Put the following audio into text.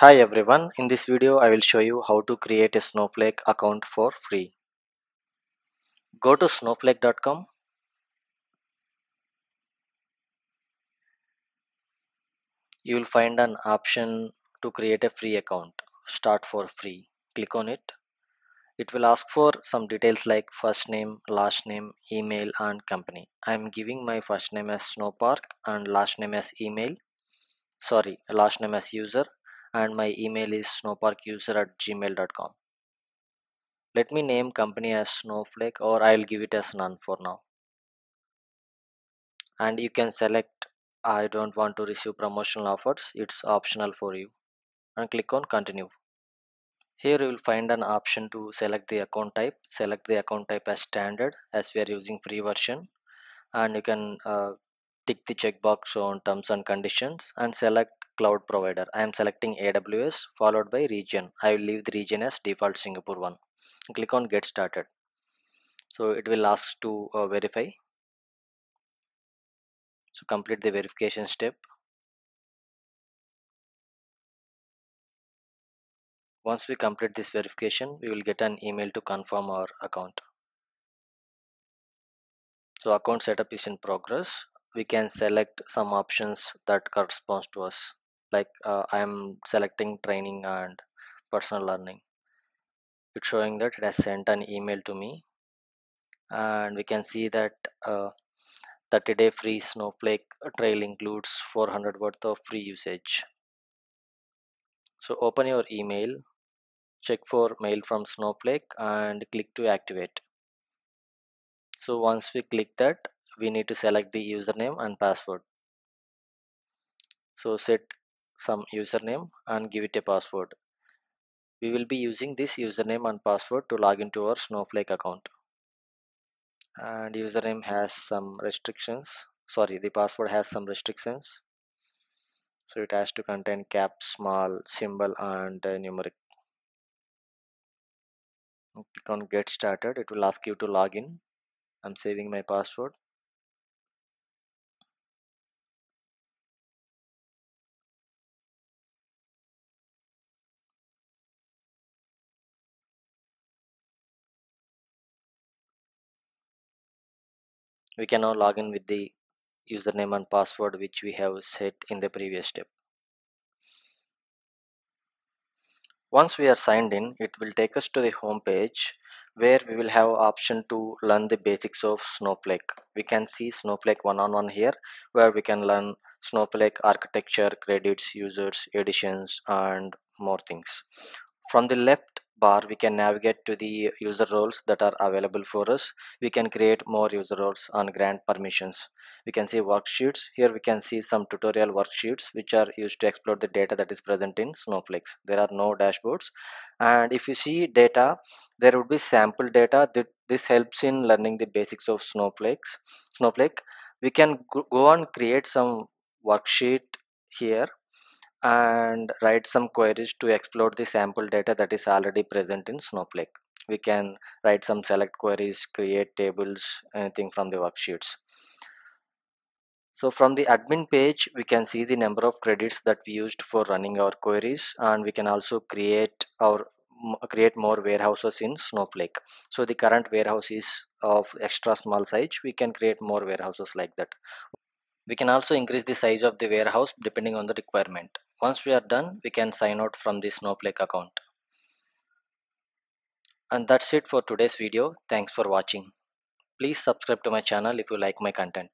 Hi everyone, in this video I will show you how to create a Snowflake account for free. Go to snowflake.com. You will find an option to create a free account. Start for free. Click on it. It will ask for some details like first name, last name, email and company. I am giving my first name as Snowpark and last name as user. And my email is snowparkuser@gmail.com. Let me name company as Snowflake, or I'll give it as none for now. And you can select I don't want to receive promotional offers. It's optional for you. And click on continue. Here you will find an option to select the account type. Select the account type as standard, as we are using free version. And you can tick the checkbox on terms and conditions and select cloud provider. I am selecting AWS followed by region. I will leave the region as default Singapore one. Click on get started. So it will ask to verify. So complete the verification step. Once we complete this verification, we will get an email to confirm our account. So account setup is in progress. We can select some options that corresponds to us. Like I am selecting training and personal learning. It's showing that it has sent an email to me, and we can see that 30-day free Snowflake trial includes 400 worth of free usage. So open your email, check for mail from Snowflake and click to activate. So once we click that, we need to select the username and password. So set some username and give it a password. We will be using this username and password to log into our Snowflake account. And username has some restrictions. Sorry, the password has some restrictions. So it has to contain cap, small, symbol and numeric. Click on get started. It will ask you to log in. I'm saving my password. We can now log in with the username and password which we have set in the previous step. Once we are signed in, it will take us to the home page where we will have option to learn the basics of Snowflake. We can see Snowflake one-on-one here, where we can learn Snowflake architecture, credits, users, editions and more things. From the left bar, we can navigate to the user roles that are available for us. We can create more user roles and grant permissions. We can see worksheets. Here we can see some tutorial worksheets which are used to explore the data that is present in Snowflake. There are no dashboards. And if you see data, there would be sample data. This helps in learning the basics of Snowflake. We can go and create some worksheet here and write some queries to explore the sample data that is already present in Snowflake. We can write some select queries, create tables, anything from the worksheets. So from the admin page, we can see the number of credits that we used for running our queries, and we can also create more warehouses in Snowflake. So the current warehouse is of extra small size. We can create more warehouses like that. We can also increase the size of the warehouse depending on the requirement. Once we are done, we can sign out from the Snowflake account. And that's it for today's video. Thanks for watching. Please subscribe to my channel if you like my content.